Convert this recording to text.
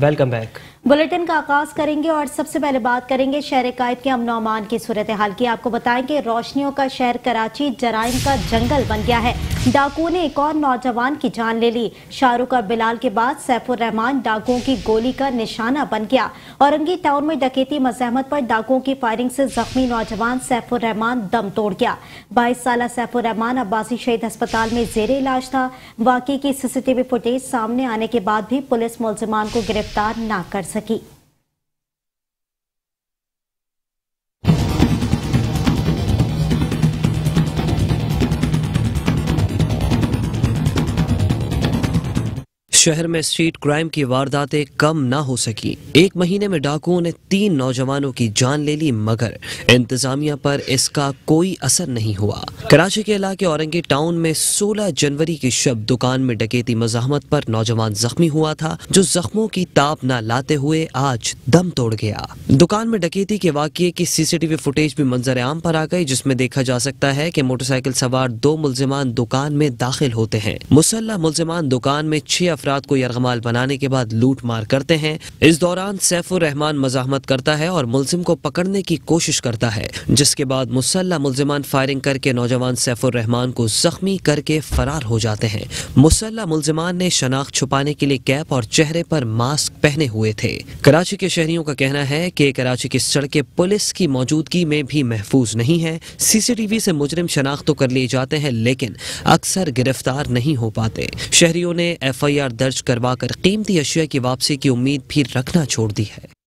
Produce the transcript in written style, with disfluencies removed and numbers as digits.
Welcome back. Bulletin का आगाज करेंगे और सबसे पहले बात करेंगे शहर कायद के अमन अमान की सूरत हाल की। आपको बताएंगे रोशनियों का शहर कराची जराइम का जंगल बन गया है। डाकुओं ने एक और नौजवान की जान ले ली। शाहरुख और बिलाल के बाद सैफुर रहमान डाकुओं की गोली का निशाना बन गया। औरंगी टाउन में डकैती मज़ाहमत पर डाकुओं की फायरिंग से जख्मी नौजवान सैफुर रहमान दम तोड़ गया। 22 साल सैफुर रहमान अब्बासी शहीद अस्पताल में जेरे इलाज था। वाकई की CCTV फुटेज सामने आने के बाद भी पुलिस मुलजिमान को गिरफ्तार न कर सकी। शहर में स्ट्रीट क्राइम की वारदातें कम ना हो सकी। एक महीने में डाकुओं ने 3 नौजवानों की जान ले ली, मगर इंतजामिया पर इसका कोई असर नहीं हुआ। कराची के इलाके औरंगी टाउन में 16 जनवरी की शब दुकान में डकैती मज़ाहमत पर नौजवान जख्मी हुआ था, जो जख्मों की ताप न लाते हुए आज दम तोड़ गया। दुकान में डकैती के वाकये की CCTV फुटेज भी मंजर आम पर आ गई, जिसमें देखा जा सकता है की मोटरसाइकिल सवार 2 मुलजिमान दुकान में दाखिल होते हैं। मुसल्लह मुलजिमान दुकान में 6 को यरगमाल बनाने के बाद लूट मार करते हैं। इस दौरान सैफुर रहमान मज़ाहमत करता है और मुलजिम को पकड़ने की कोशिश करता है, जिसके बाद मुसल्लह मुलजिमान फायरिंग करके नौजवान सैफुर रहमान को जख्मी करके फरार हो जाते हैं। मुसल्लह मुलजिमान ने शनाख्त छुपाने के लिए कैप और चेहरे पर मास्क पहने हुए थे। कराची के शहरियों का कहना है कि कराची की सड़कें पुलिस की मौजूदगी में भी महफूज नहीं है। CCTV से मुजरिम शनाख्त तो कर लिए जाते हैं, लेकिन अक्सर गिरफ्तार नहीं हो पाते। शहरियों ने FIR दर्ज करवाकर कीमती अशिया की वापसी की उम्मीद भी रखना छोड़ दी है।